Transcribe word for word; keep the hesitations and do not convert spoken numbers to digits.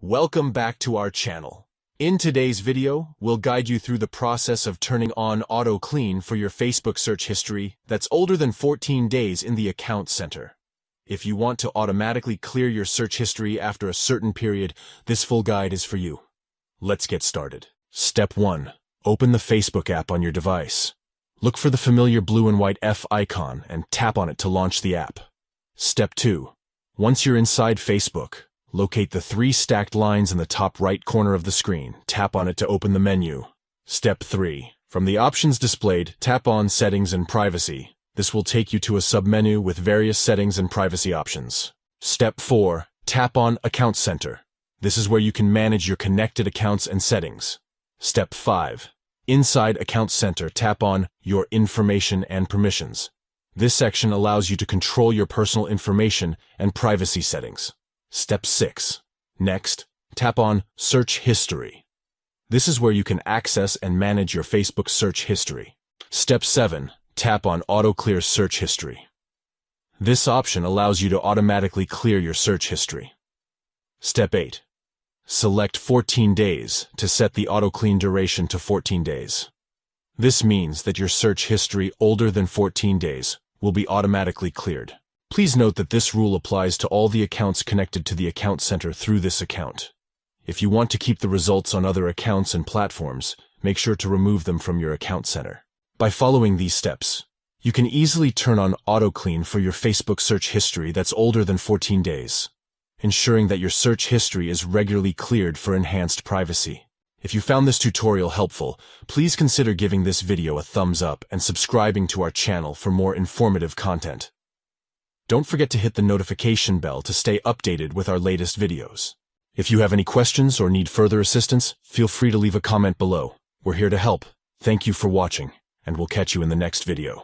Welcome back to our channel. In today's video, we'll guide you through the process of turning on Auto Clean for your Facebook search history that's older than fourteen days in the Account Center. If you want to automatically clear your search history after a certain period, this full guide is for you. Let's get started. Step one. Open the Facebook app on your device. Look for the familiar blue and white F icon and tap on it to launch the app. Step two. Once you're inside Facebook, locate the three stacked lines in the top right corner of the screen. Tap on it to open the menu. Step three. From the options displayed, tap on Settings and Privacy. This will take you to a submenu with various settings and privacy options. Step four. Tap on Account Center. This is where you can manage your connected accounts and settings. Step five. Inside Account Center, tap on Your Information and Permissions. This section allows you to control your personal information and privacy settings. Step six. Next, tap on Search History. This is where you can access and manage your Facebook search history. Step seven. Tap on Auto Clear Search History. This option allows you to automatically clear your search history. Step eight. Select fourteen days to set the Auto Clean duration to fourteen days. This means that your search history older than fourteen days will be automatically cleared. Please note that this rule applies to all the accounts connected to the Account Center through this account. If you want to keep the results on other accounts and platforms, make sure to remove them from your Account Center. By following these steps, you can easily turn on Auto Clean for your Facebook search history that's older than fourteen days, ensuring that your search history is regularly cleared for enhanced privacy. If you found this tutorial helpful, please consider giving this video a thumbs up and subscribing to our channel for more informative content. Don't forget to hit the notification bell to stay updated with our latest videos. If you have any questions or need further assistance, feel free to leave a comment below. We're here to help. Thank you for watching, and we'll catch you in the next video.